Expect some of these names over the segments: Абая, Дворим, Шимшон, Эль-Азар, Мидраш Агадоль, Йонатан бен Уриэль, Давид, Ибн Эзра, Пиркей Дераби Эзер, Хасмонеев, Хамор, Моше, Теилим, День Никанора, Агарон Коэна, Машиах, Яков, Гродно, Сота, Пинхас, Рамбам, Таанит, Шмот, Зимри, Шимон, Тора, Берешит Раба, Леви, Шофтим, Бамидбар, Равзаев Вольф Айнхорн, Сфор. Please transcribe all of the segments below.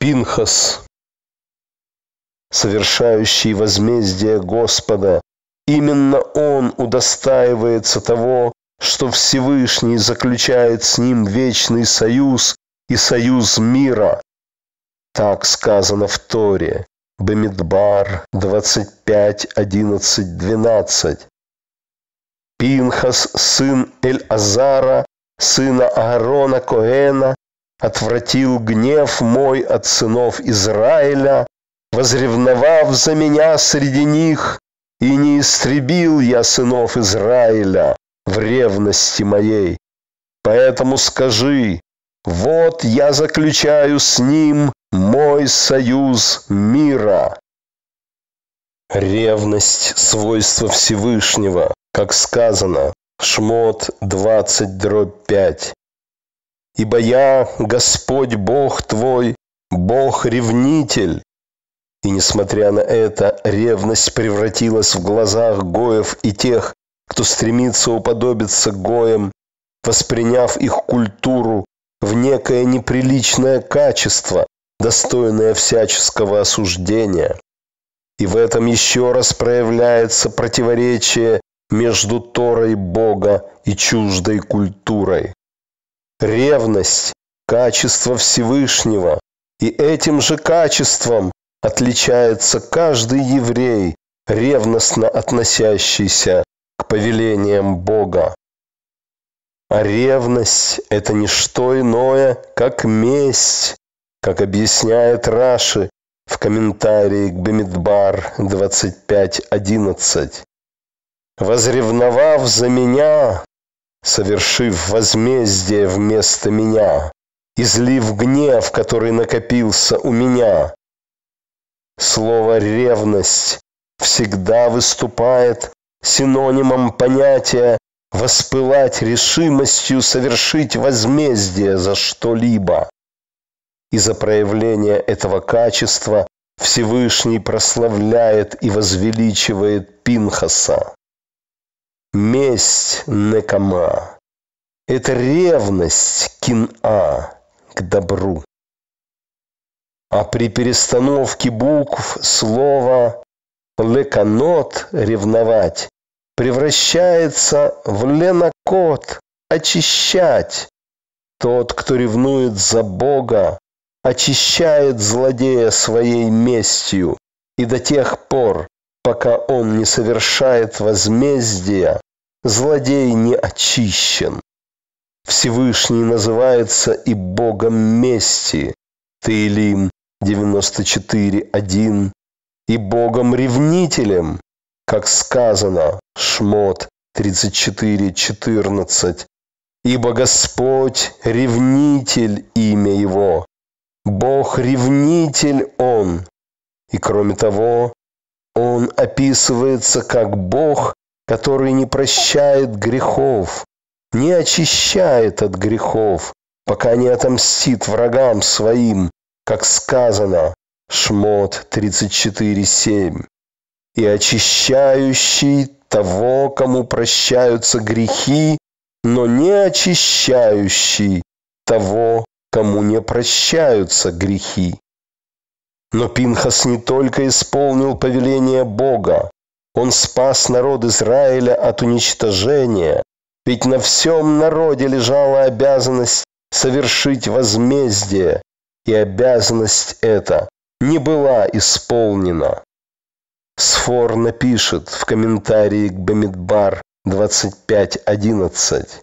Пинхас, совершающий возмездие Господа. Именно он удостаивается того, что Всевышний заключает с ним вечный союз и союз мира. Так сказано в Торе. Бамидбар 25:11-12. Пинхас, сын Эль-Азара, сына Агарона Коэна, отвратил гнев мой от сынов Израиля, возревновав за меня среди них, и не истребил я сынов Израиля в ревности моей. Поэтому скажи: вот я заключаю с ним мой союз мира. Ревность – свойство Всевышнего, как сказано, Шмот 20:5. Ибо я, Господь Бог твой, Бог-ревнитель. И несмотря на это, ревность превратилась в глазах гоев и тех, кто стремится уподобиться гоям, восприняв их культуру, в некое неприличное качество, достойное всяческого осуждения. И в этом еще раз проявляется противоречие между Торой Бога и чуждой культурой. Ревность – качество Всевышнего, и этим же качеством отличается каждый еврей, ревностно относящийся к повелениям Бога. А ревность – это не что иное, как месть, как объясняет Раши в комментарии к Бамидбар 25:11. «Возревновав за меня, совершив возмездие вместо меня, излив гнев, который накопился у меня». Слово «ревность» всегда выступает синонимом понятия «воспылать решимостью совершить возмездие за что-либо». Из-за проявления этого качества Всевышний прославляет и возвеличивает Пинхаса. Месть некама – это ревность кин-а к добру. А при перестановке букв слово «леканот» – ревновать, превращается в ленакот – очищать. Тот, кто ревнует за Бога, очищает злодея своей местью, и до тех пор, пока он не совершает возмездия, злодей не очищен. Всевышний называется и Богом мести – Теилим 94:1, и Богом ревнителем, как сказано, Шмот 34:14, ибо Господь – ревнитель имя Его, Бог-ревнитель Он. И кроме того, Он описывается как Бог, который не прощает грехов, не очищает от грехов, пока не отомстит врагам своим, как сказано, Шмот 34:7. И очищающий того, кому прощаются грехи, но не очищающий того, кому не прощаются грехи. Но Пинхас не только исполнил повеление Бога, он спас народ Израиля от уничтожения, ведь на всем народе лежала обязанность совершить возмездие, и обязанность эта не была исполнена. Сфор напишет в комментарии к Бамидбар 25:11.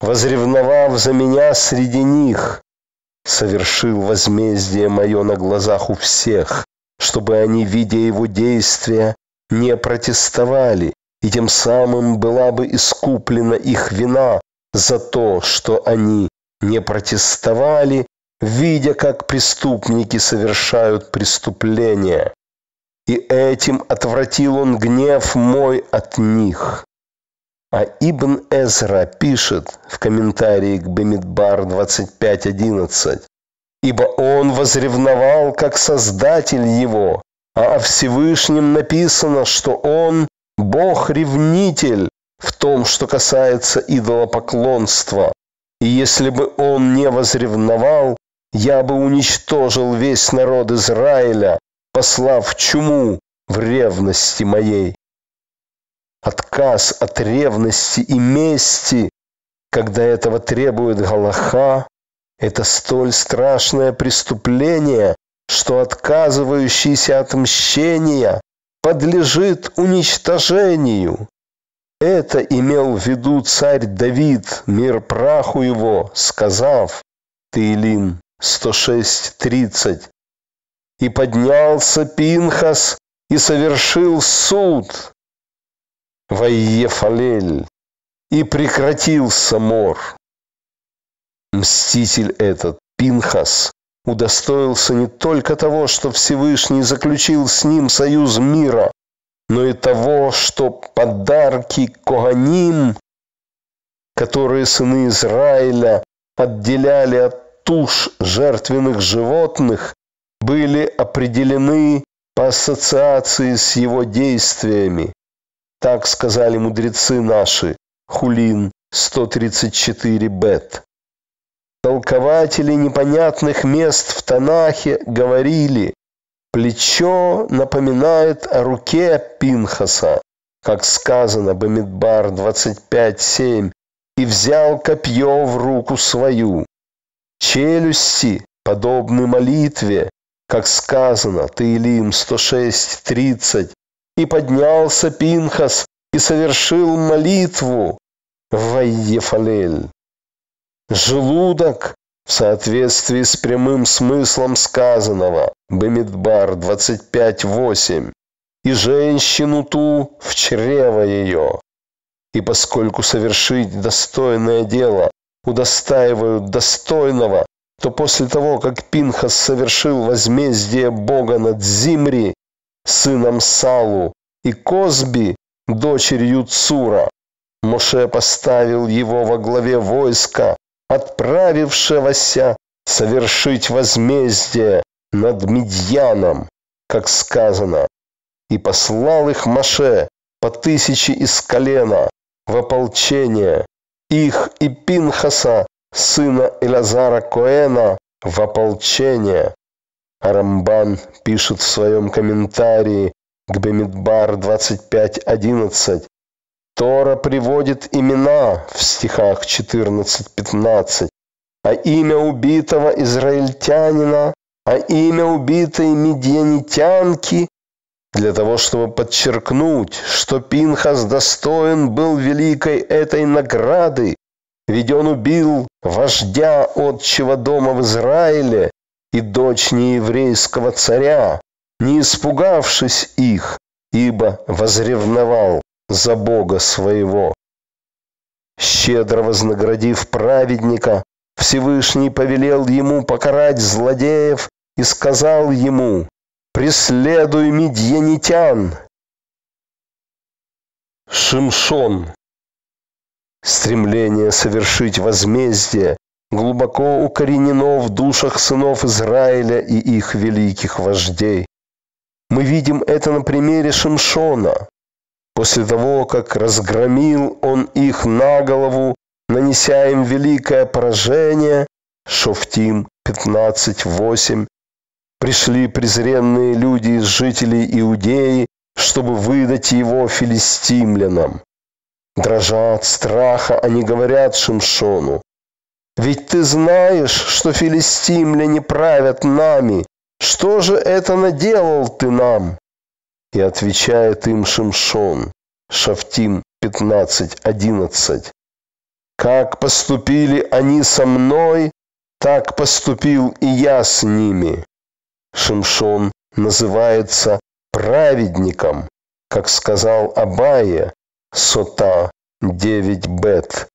«Возревновав за меня среди них, совершил возмездие мое на глазах у всех, чтобы они, видя его действия, не протестовали, и тем самым была бы искуплена их вина за то, что они не протестовали, видя, как преступники совершают преступления. И этим отвратил он гнев мой от них». А Ибн Эзра пишет в комментарии к Бамидбар 25:11: «Ибо он возревновал, как Создатель его, а о Всевышнем написано, что он – Бог-ревнитель в том, что касается идолопоклонства, и если бы он не возревновал, я бы уничтожил весь народ Израиля, послав чуму в ревности моей». Отказ от ревности и мести, когда этого требует галаха, это столь страшное преступление, что отказывающийся от мщения подлежит уничтожению. Это имел в виду царь Давид, мир праху его, сказав, Теилим 106:30, «И поднялся Пинхас и совершил суд, Вайефалель, и прекратился мор». Мститель этот, Пинхас, удостоился не только того, что Всевышний заключил с ним союз мира, но и того, что подарки Коганим, которые сыны Израиля отделяли от туш жертвенных животных, были определены по ассоциации с его действиями. Так сказали мудрецы наши, Хулин 134 бет. Толкователи непонятных мест в Танахе говорили, плечо напоминает о руке Пинхаса, как сказано Бамидбар 25:7, «и взял копье в руку свою». Челюсти подобны молитве, как сказано Теилим 106:30, «и поднялся Пинхас и совершил молитву Вайефалель». Желудок в соответствии с прямым смыслом сказанного Бамидбар 25:8, «и женщину ту в чрево ее». И поскольку совершить достойное дело удостаивают достойного, то после того, как Пинхас совершил возмездие Бога над Зимри, сыном Салу, и Косби, дочерью Цура, Моше поставил его во главе войска, отправившегося совершить возмездие над Мидьяном, как сказано, «и послал их Моше по 1000 из колена в ополчение, их и Пинхаса, сына Эль-Азара Коэна, в ополчение». А Рамбан пишет в своем комментарии к Бамидбар 25:11, Тора приводит имена в стихах 14-15, а имя убитого израильтянина, а имя убитой медьянитянки, для того, чтобы подчеркнуть, что Пинхас достоин был великой этой награды, ведь он убил вождя отчего дома в Израиле и дочь нееврейского царя, не испугавшись их, ибо возревновал за Бога своего. Щедро вознаградив праведника, Всевышний повелел ему покарать злодеев и сказал ему: «Преследуй медьянитян». Шимшон. Стремление совершить возмездие глубоко укоренено в душах сынов Израиля и их великих вождей. Мы видим это на примере Шимшона. После того, как разгромил он их на голову, нанеся им великое поражение, Шофтим 15:8, пришли презренные люди из жителей Иудеи, чтобы выдать его филистимлянам. Дрожа от страха, они говорят Шимшону: «Ведь ты знаешь, что филистимляне правят нами. Что же это наделал ты нам?» И отвечает им Шимшон, Шофтим 15:11, «Как поступили они со мной, так поступил и я с ними». Шимшон называется праведником, как сказал Абая, Сота 9 бет.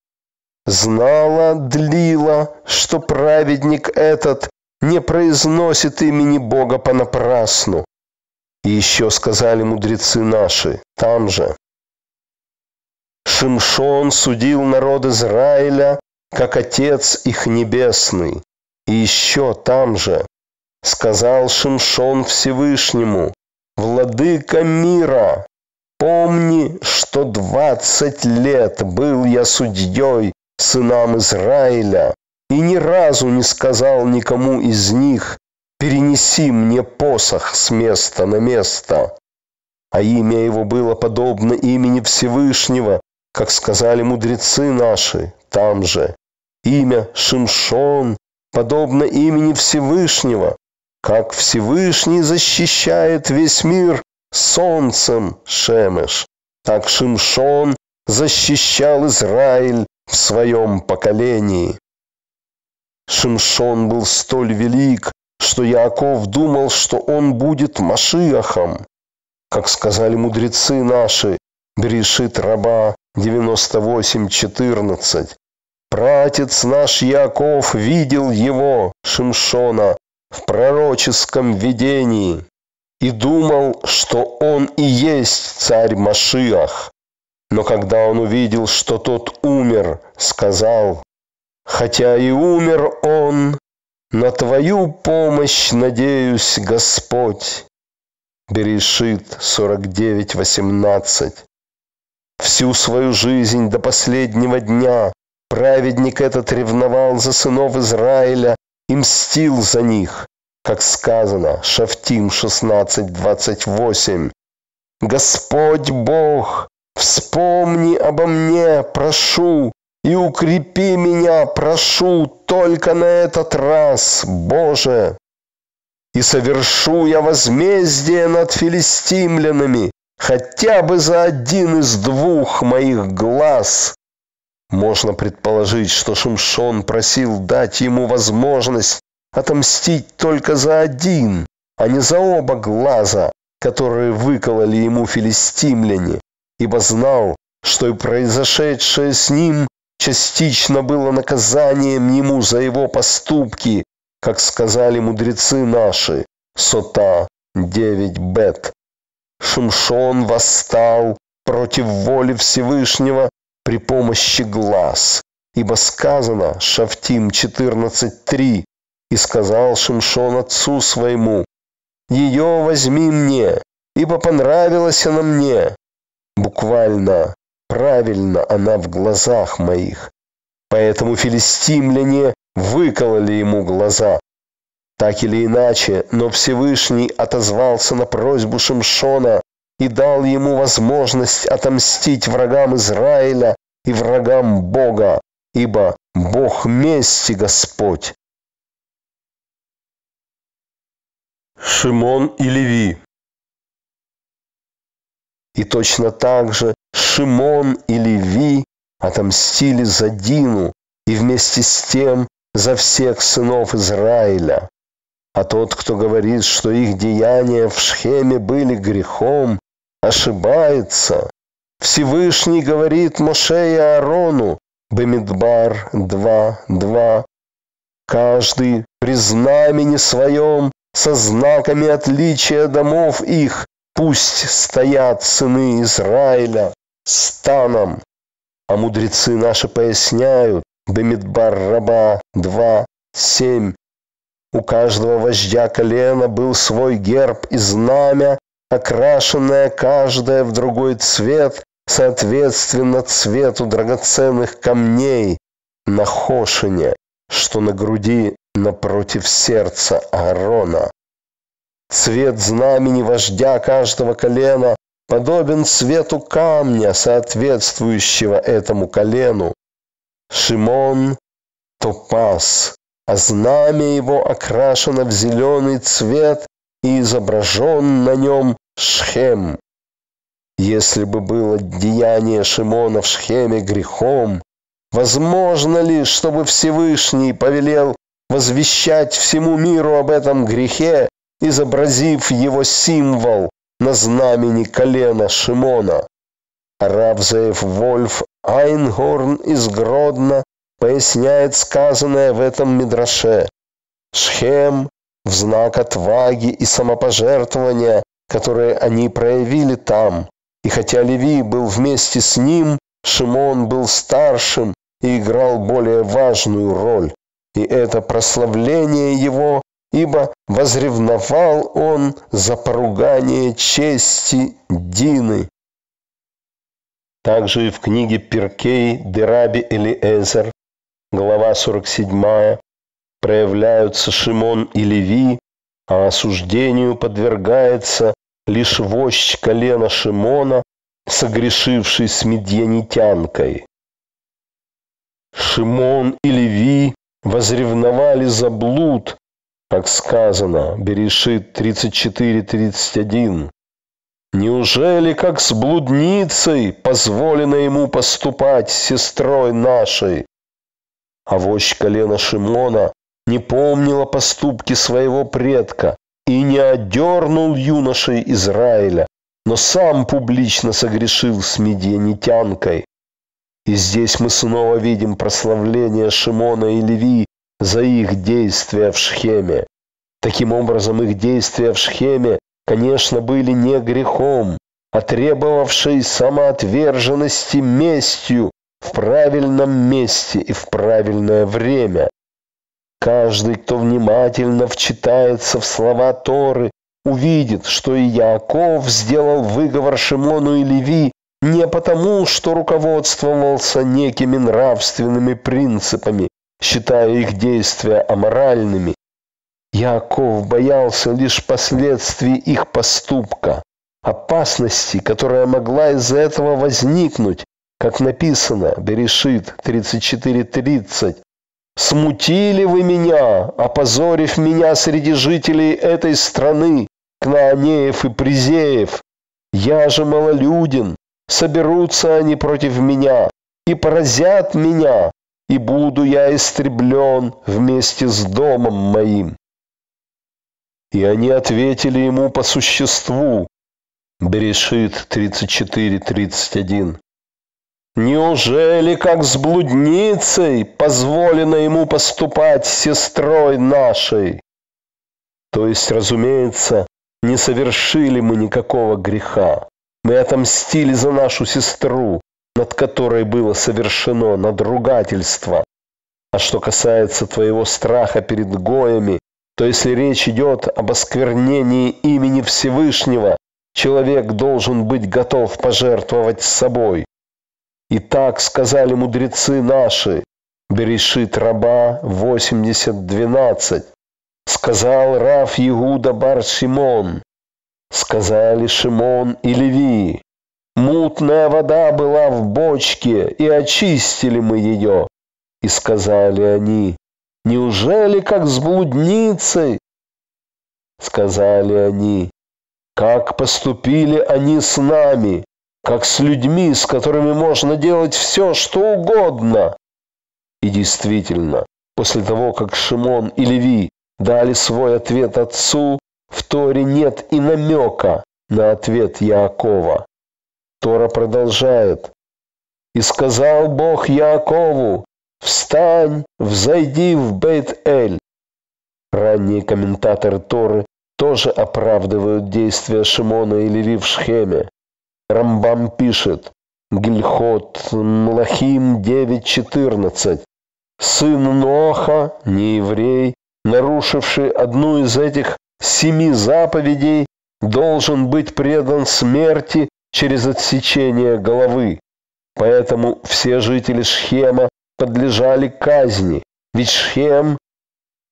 «Знала, длила, что праведник этот не произносит имени Бога понапрасну». И еще сказали мудрецы наши, там же: Шимшон судил народ Израиля, как Отец их Небесный. И еще там же: сказал Шимшон Всевышнему: «Владыка мира, помни, что 20 лет был я судьей сынам Израиля, и ни разу не сказал никому из них: «Перенеси мне посох с места на место». А имя его было подобно имени Всевышнего, как сказали мудрецы наши там же. Имя Шимшон подобно имени Всевышнего, как Всевышний защищает весь мир солнцем Шемеш, так Шимшон защищал Израиль в своем поколении. Шимшон был столь велик, что Яков думал, что он будет Машиахом. Как сказали мудрецы наши, Берешит Раба 98:14, «Пратец наш Яков видел его, Шимшона, в пророческом видении и думал, что он и есть царь Машиах. Но когда он увидел, что тот умер, сказал: «Хотя и умер он, на твою помощь надеюсь, Господь». Берешит 49:18. Всю свою жизнь до последнего дня праведник этот ревновал за сынов Израиля и мстил за них, как сказано, Шофтим 16:28. «Господь Бог, вспомни обо мне, прошу, и укрепи меня, прошу, только на этот раз, Боже. И совершу я возмездие над филистимлянами, хотя бы за один из двух моих глаз». Можно предположить, что Шимшон просил дать ему возможность отомстить только за один, а не за оба глаза, которые выкололи ему филистимляне, ибо знал, что и произошедшее с ним частично было наказанием ему за его поступки, как сказали мудрецы наши, Сота 9бет. Шимшон восстал против воли Всевышнего при помощи глаз, ибо сказано, Шофтим 14:3, «И сказал Шимшон отцу своему: „Ее возьми мне, ибо понравилась она мне“», буквально: «Правильно она в глазах моих». Поэтому филистимляне выкололи ему глаза. Так или иначе, но Всевышний отозвался на просьбу Шимшона и дал ему возможность отомстить врагам Израиля и врагам Бога, ибо Бог мести Господь. Шимон и Леви. И точно так же Шимон и Леви отомстили за Дину и вместе с тем за всех сынов Израиля. А тот, кто говорит, что их деяния в Шхеме были грехом, ошибается. Всевышний говорит Моше и Аарону, Бамидбар 2:2, «Каждый при знамени своем, со знаками отличия домов их, пусть стоят сыны Израиля станом». А мудрецы наши поясняют, Бамидбар Раба 2:7, «У каждого вождя колена был свой герб и знамя, окрашенное каждое в другой цвет, соответственно цвету драгоценных камней на хошине, что на груди напротив сердца Аарона. Цвет знамени вождя каждого колена подобен цвету камня, соответствующего этому колену. Шимон – топаз, а знамя его окрашено в зеленый цвет и изображен на нем Шхем». Если бы было деяние Шимона в Шхеме грехом, возможно ли, чтобы Всевышний повелел возвещать всему миру об этом грехе, изобразив его символ на знамени колена Шимона? Равзаев Вольф Айнхорн из Гродно поясняет сказанное в этом мидраше. Шхем в знак отваги и самопожертвования, которые они проявили там. И хотя Леви был вместе с ним, Шимон был старшим и играл более важную роль. И это прославление его, ибо возревновал он за поругание чести Дины. Также и в книге Пиркей Дераби Эзер глава 47, проявляются Шимон и Леви, а осуждению подвергается лишь вождь колена Шимона, согрешивший с медьянитянкой. Шимон и Леви возревновали за блуд, как сказано, Берешит 34:31. Неужели, как с блудницей, позволено ему поступать с сестрой нашей? А вождь колена Шимона не помнила поступки своего предка и не одернул юношей Израиля, но сам публично согрешил с медьянитянкой. И здесь мы снова видим прославление Шимона и Леви за их действия в Шхеме. Таким образом, их действия в Шхеме, конечно, были не грехом, а требовавшей самоотверженности местью в правильном месте и в правильное время. Каждый, кто внимательно вчитается в слова Торы, увидит, что и Яков сделал выговор Шимону и Леви не потому, что руководствовался некими нравственными принципами, считая их действия аморальными. Яков боялся лишь последствий их поступка, опасности, которая могла из-за этого возникнуть, как написано, Берешит 34:30. «Смутили вы меня, опозорив меня среди жителей этой страны, кнаанеев и призеев. Я же малолюден. Соберутся они против меня и поразят меня, и буду я истреблен вместе с домом моим». И они ответили ему по существу. Берешит 34:31. «Неужели, как с блудницей, позволено ему поступать с сестрой нашей?» То есть, разумеется, не совершили мы никакого греха. Мы отомстили за нашу сестру, над которой было совершено надругательство. А что касается твоего страха перед гоями, то если речь идет об осквернении имени Всевышнего, человек должен быть готов пожертвовать собой. И так сказали мудрецы наши, Берешит Раба 80:12. Сказал Рав Иуда бар Шимон. Сказали Шимон и Леви: «Мутная вода была в бочке, и очистили мы ее». И сказали они: «Неужели, как с блудницей?» Сказали они: «Как поступили они с нами, как с людьми, с которыми можно делать все, что угодно». И действительно, после того, как Шимон и Леви дали свой ответ отцу, в Торе нет и намека на ответ Яакова. Тора продолжает: «И сказал Бог Яакову: встань, взойди в Бейт-Эль». Ранние комментаторы Торы тоже оправдывают действия Шимона и Леви в Шхеме. Рамбам пишет, Гильхот Млахим 9:14: «Сын Ноха, нееврей, нарушивший одну из этих 7 заповедей, должен быть предан смерти через отсечение головы. Поэтому все жители Шхема подлежали казни, ведь Шхем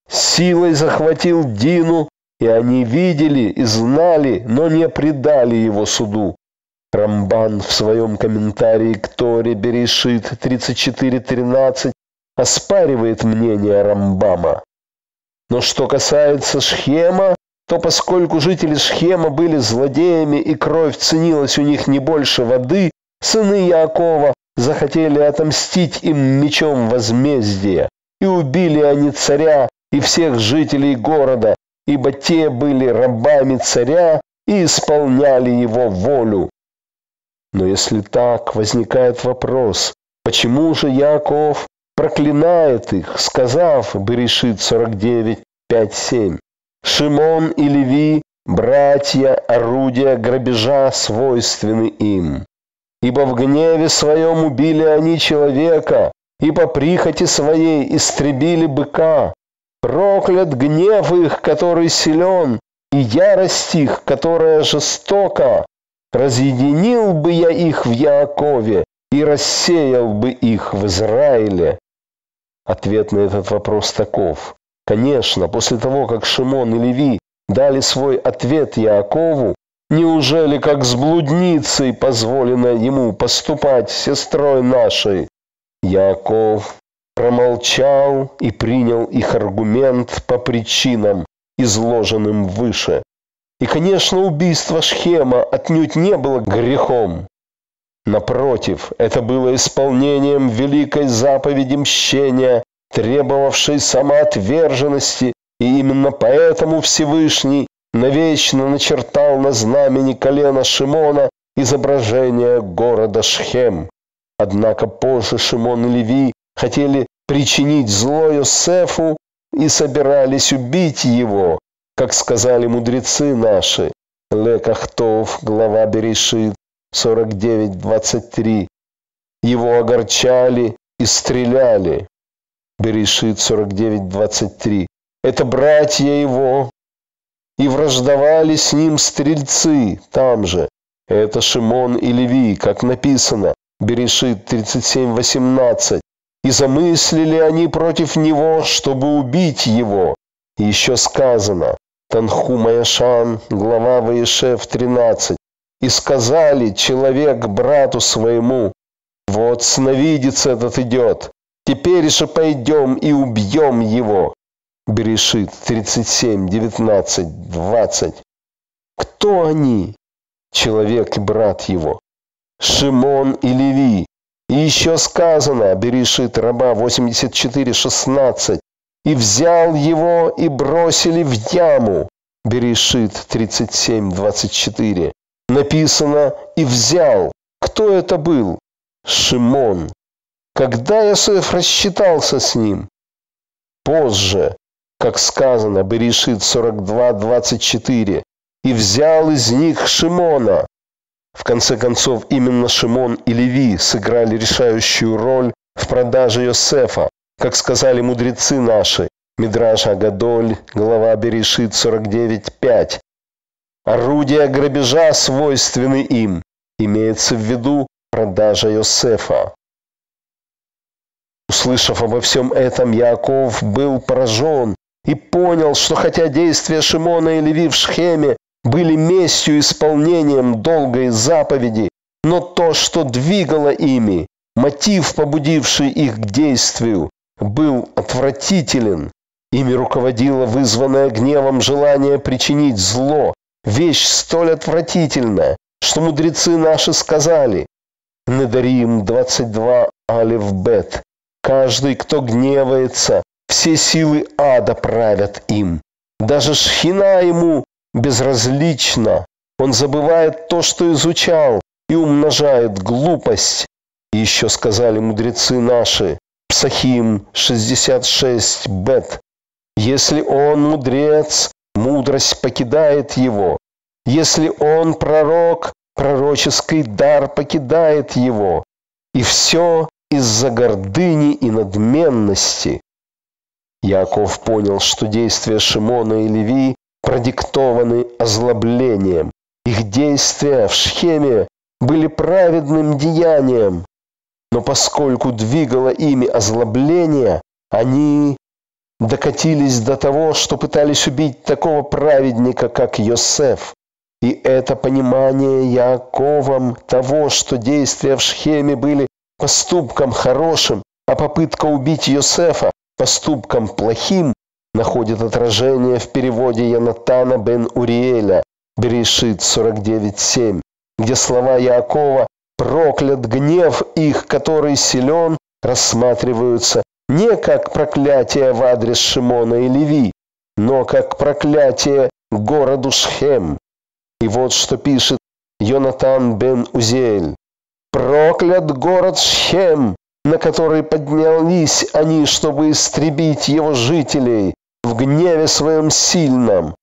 силой захватил Дину, и они видели и знали, но не предали его суду». Рамбан в своем комментарии к Торе Берешит 34:13 оспаривает мнение Рамбама. Но что касается Шхема, то поскольку жители Шхема были злодеями и кровь ценилась у них не больше воды, сыны Яакова захотели отомстить им мечом возмездия, и убили они царя и всех жителей города, ибо те были рабами царя и исполняли его волю. Но если так, возникает вопрос, почему же Яаков проклинает их, сказав, Берешит 49:5-7: «Шимон и Леви, братья, орудия грабежа свойственны им. Ибо в гневе своем убили они человека, и по прихоти своей истребили быка. Проклят гнев их, который силен, и ярость их, которая жестока. Разъединил бы я их в Яакове и рассеял бы их в Израиле». Ответ на этот вопрос таков. Конечно, после того, как Шимон и Леви дали свой ответ Яакову, неужели как с блудницей позволено ему поступать с сестрой нашей? Яаков промолчал и принял их аргумент по причинам, изложенным выше. И, конечно, убийство Шхема отнюдь не было грехом. Напротив, это было исполнением великой заповеди мщения, требовавшей самоотверженности, и именно поэтому Всевышний навечно начертал на знамени колена Шимона изображение города Шхем. Однако позже Шимон и Леви хотели причинить зло Йосефу и собирались убить его, как сказали мудрецы наши. Лекахтов, глава Берешит, 49:23. Его огорчали и стреляли. Берешит 49:23. Это братья его, и враждовали с ним стрельцы там же. Это Шимон и Леви, как написано, Берешит 37:18. И замыслили они против него, чтобы убить его. Еще сказано, Танхум Яшан, глава Ваешев 13. И сказали человек брату своему: вот сновидец этот идет, теперь же пойдем и убьем его. Берешит 37:19-20. Кто они? Человек и брат его. Шимон и Леви. И еще сказано, Берешит Раба 84:16. И взял его и бросили в яму. Берешит 37:24. Написано: и взял. Кто это был? Шимон. Когда Йосеф рассчитался с ним? Позже, как сказано, Берешит 42:24. И взял из них Шимона. В конце концов, именно Шимон и Леви сыграли решающую роль в продаже Йосефа, как сказали мудрецы наши, Мидраш Агадоль, глава Берешит 49:5. Орудия грабежа свойственны им, имеется в виду продажа Йосефа. Услышав обо всем этом, Яаков был поражен и понял, что хотя действия Шимона и Леви в Шхеме были местью и исполнением долгой заповеди, но то, что двигало ими, мотив, побудивший их к действию, был отвратителен. Ими руководило вызванное гневом желание причинить зло, вещь столь отвратительная, что мудрецы наши сказали. Недарим 22 алеф бет. Каждый, кто гневается, все силы ада правят им. Даже шхина ему безразлична. Он забывает то, что изучал, и умножает глупость. И еще сказали мудрецы наши, Псахим 66 бет. Если он мудрец, мудрость покидает его. Если он пророк, пророческий дар покидает его. И все из-за гордыни и надменности. Яаков понял, что действия Шимона и Леви продиктованы озлоблением. Их действия в Шхеме были праведным деянием, но поскольку двигало ими озлобление, они докатились до того, что пытались убить такого праведника, как Йосеф. И это понимание Яаковом того, что действия в Шхеме были поступком хорошим, а попытка убить Йосефа поступком плохим, находит отражение в переводе Йонатана бен Уриэля, Берешит 49:7, где слова Яакова «проклят гнев их, который силен» рассматриваются не как проклятие в адрес Шимона и Леви, но как проклятие городу Шхем. И вот что пишет Йонатан бен Узель. «Проклят город Шхем, на который поднялись они, чтобы истребить его жителей в гневе своем сильном.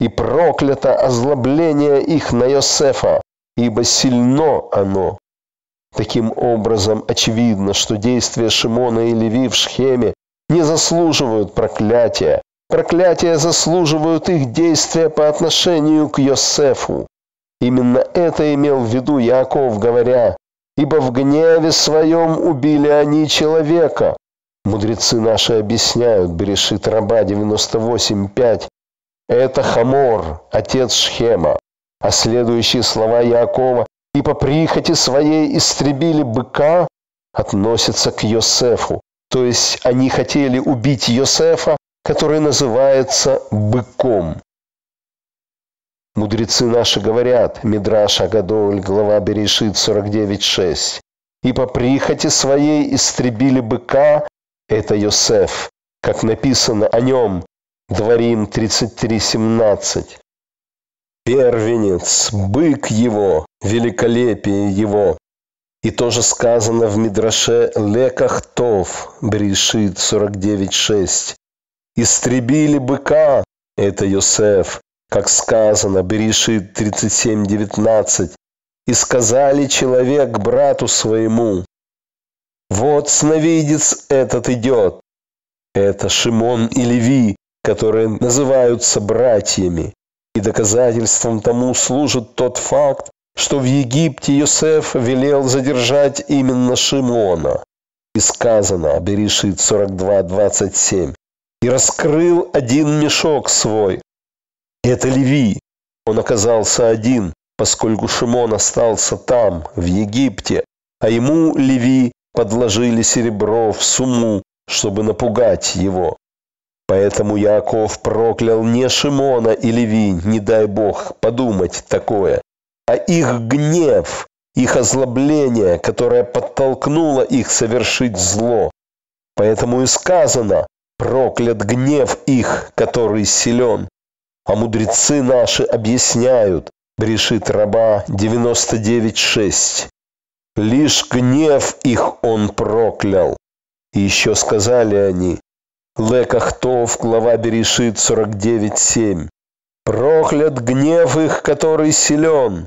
И проклято озлобление их на Йосефа, ибо сильно оно». Таким образом, очевидно, что действия Шимона и Леви в Шхеме не заслуживают проклятия. Проклятия заслуживают их действия по отношению к Йосефу. Именно это имел в виду Яаков, говоря: «Ибо в гневе своем убили они человека». Мудрецы наши объясняют, Берешит Раба 98:5, это Хамор, отец Шхема. А следующие слова Якова, и по прихоти своей истребили быка, относятся к Йосефу. То есть они хотели убить Йосефа, который называется быком. Мудрецы наши говорят, Мидраш Агадоль, глава Берешит 49:6. И по прихоти своей истребили быка, это Йосеф, как написано о нем, Дворим 33:17. Первенец, бык его, великолепие его. И тоже сказано в Мидраше Лекахтов, Берешит 49:6. Истребили быка, это Йосеф, как сказано, Берешит 37:19. И сказали человек брату своему, вот сновидец этот идет. Это Шимон и Леви, которые называются братьями. И доказательством тому служит тот факт, что в Египте Йосеф велел задержать именно Шимона. И сказано, Берешит 42:27, и раскрыл один мешок свой. Это Леви, он оказался один, поскольку Шимон остался там, в Египте, а ему, Леви, подложили серебро в сумму, чтобы напугать его. Поэтому Яков проклял не Шимона и Леви, не дай Бог подумать такое, а их гнев, их озлобление, которое подтолкнуло их совершить зло. Поэтому и сказано, проклят гнев их, который силен. А мудрецы наши объясняют, Берешит Раба 99:6. Лишь гнев их он проклял. И еще сказали они, Лекахтов, глава Берешит 49:7. Проклят гнев их, который силен.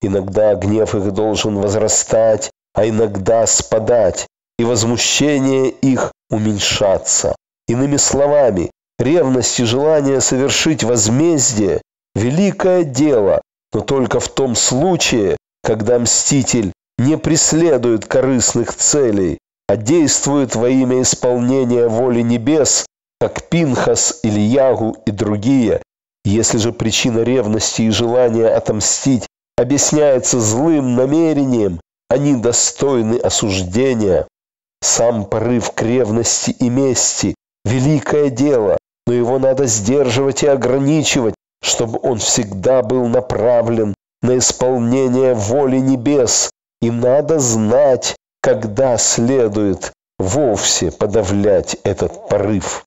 Иногда гнев их должен возрастать, а иногда спадать, и возмущение их уменьшаться. Иными словами, ревность и желание совершить возмездие – великое дело, но только в том случае, когда мститель не преследует корыстных целей, а действует во имя исполнения воли небес, как Пинхас, Ильягу и другие. Если же причина ревности и желания отомстить объясняется злым намерением, они достойны осуждения. Сам порыв к ревности и мести – великое дело, но его надо сдерживать и ограничивать, чтобы он всегда был направлен на исполнение воли небес, и надо знать, когда следует вовсе подавлять этот порыв.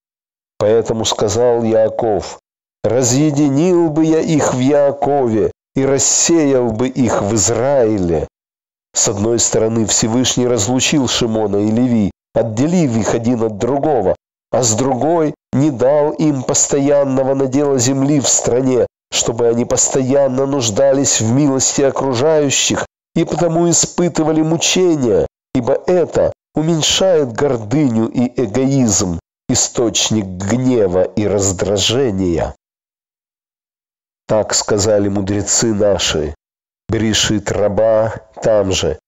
Поэтому сказал Яков, разъединил бы я их в Яакове и рассеял бы их в Израиле. С одной стороны, Всевышний разлучил Шимона и Леви, отделив их один от другого, а с другой не дал им постоянного надела земли в стране, чтобы они постоянно нуждались в милости окружающих и потому испытывали мучения, ибо это уменьшает гордыню и эгоизм, источник гнева и раздражения. Так сказали мудрецы наши. Берешит Раба там же.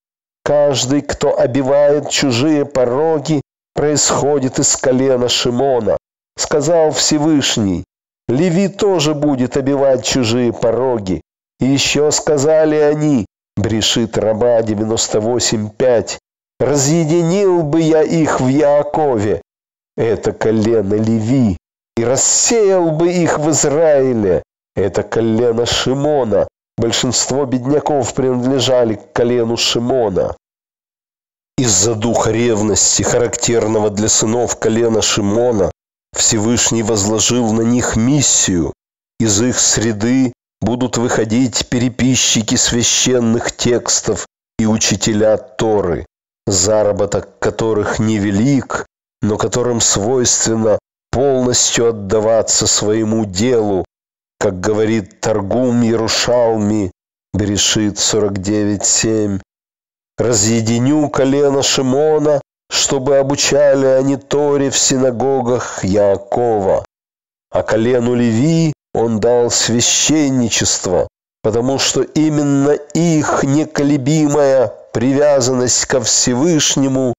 Каждый, кто обивает чужие пороги, происходит из колена Шимона. Сказал Всевышний, Леви тоже будет обивать чужие пороги. И еще сказали они, Берешит Раба 98:5, разъединил бы я их в Яакове, это колено Леви, и рассеял бы их в Израиле, это колено Шимона. Большинство бедняков принадлежали к колену Шимона. Из-за духа ревности, характерного для сынов колена Шимона, Всевышний возложил на них миссию. Из их среды будут выходить переписчики священных текстов и учителя Торы, заработок которых невелик, но которым свойственно полностью отдаваться своему делу, как говорит Таргум Ярушалми, Берешит 49:7. «Разъединю колено Шимона, чтобы обучали они Торе в синагогах Яакова, а колену Леви он дал священничество, потому что именно их неколебимая привязанность ко Всевышнему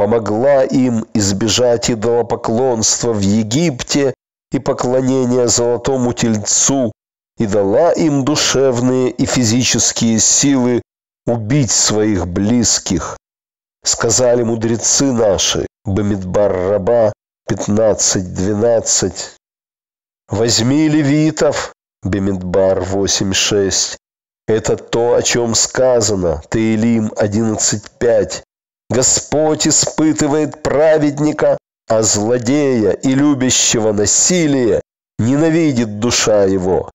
помогла им избежать идолопоклонства в Египте и поклонения золотому тельцу, и дала им душевные и физические силы убить своих близких. Сказали мудрецы наши, Бамидбар Раба 15:12, возьми левитов, Бамидбар 8:6, это то, о чем сказано, Теилим 11:5, Господь испытывает праведника, а злодея и любящего насилие ненавидит душа его.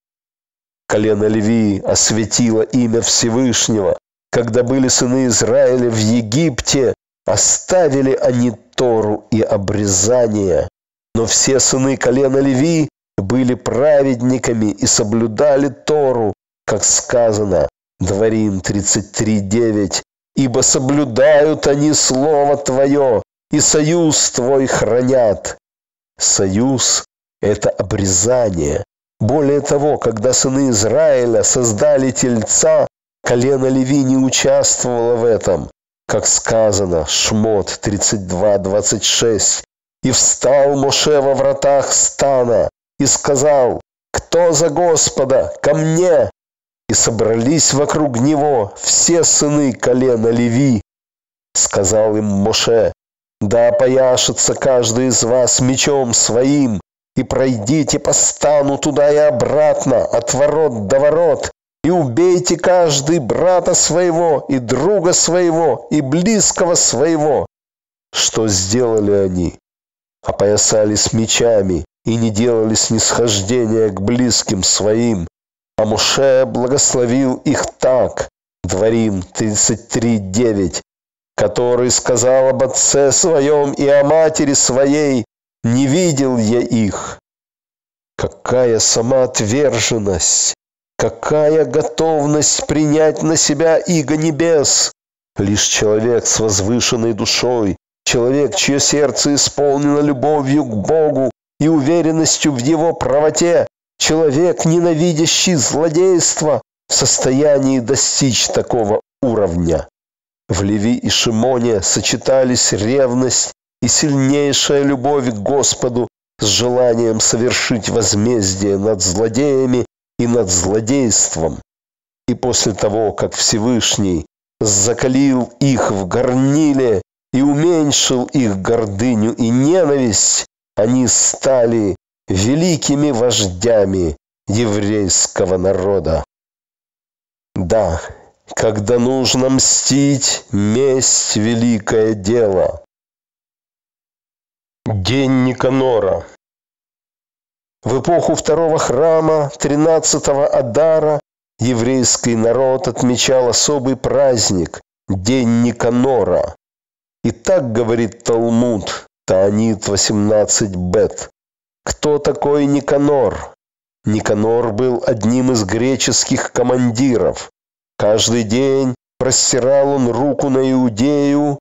Колено Леви осветило имя Всевышнего. Когда были сыны Израиля в Египте, оставили они Тору и обрезание. Но все сыны колена Леви были праведниками и соблюдали Тору, как сказано, Дворим 33:9. Ибо соблюдают они слово Твое, и союз Твой хранят. Союз – это обрезание. Более того, когда сыны Израиля создали тельца, колено Леви не участвовало в этом. Как сказано, Шмот 32:26. «И встал Моше во вратах стана и сказал, кто за Господа, ко мне!» И собрались вокруг него все сыны колена Леви. Сказал им Моше, «Да опояшется каждый из вас мечом своим, и пройдите по стану туда и обратно, от ворот до ворот, и убейте каждый брата своего, и друга своего, и близкого своего». Что сделали они? Опоясались мечами и не делали снисхождения к близким своим. А Моше благословил их так, Дворим 33:9, который сказал об отце своем и о матери своей, не видел я их. Какая самоотверженность, какая готовность принять на себя иго небес! Лишь человек с возвышенной душой, человек, чье сердце исполнено любовью к Богу и уверенностью в его правоте, человек, ненавидящий злодейство, в состоянии достичь такого уровня. В Леви и Шимоне сочетались ревность и сильнейшая любовь к Господу с желанием совершить возмездие над злодеями и над злодейством. И после того, как Всевышний закалил их в горниле и уменьшил их гордыню и ненависть, они стали великими вождями еврейского народа. Да, когда нужно мстить, месть – великое дело. День Никанора. В эпоху второго храма, 13-го Адара, еврейский народ отмечал особый праздник – День Никанора. И так говорит Талмуд, Таанит 18 Бет. Кто такой Никанор? Никанор был одним из греческих командиров. Каждый день простирал он руку на Иудею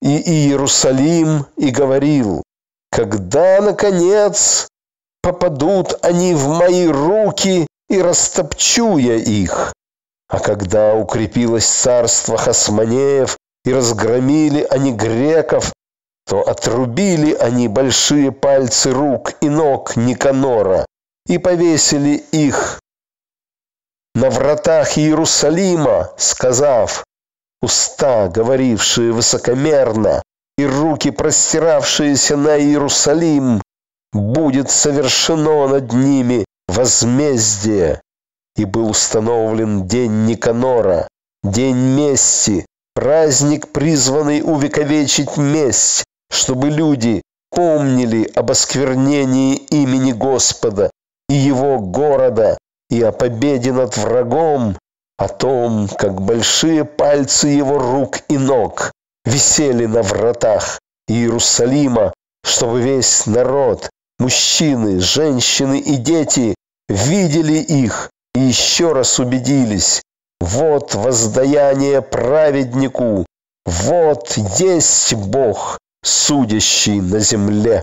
и Иерусалим и говорил, когда, наконец, попадут они в мои руки и растопчу я их. А когда укрепилось царство хасмонеев и разгромили они греков, то отрубили они большие пальцы рук и ног Никанора и повесили их на вратах Иерусалима, сказав, уста, говорившие высокомерно, и руки, простиравшиеся на Иерусалим, будет совершено над ними возмездие. И был установлен День Никанора, День мести, праздник, призванный увековечить месть, чтобы люди помнили об осквернении имени Господа и его города, и о победе над врагом, о том, как большие пальцы его рук и ног висели на вратах Иерусалима, чтобы весь народ, мужчины, женщины и дети, видели их и еще раз убедились. Вот воздаяние праведнику, вот есть Бог, судящий на земле.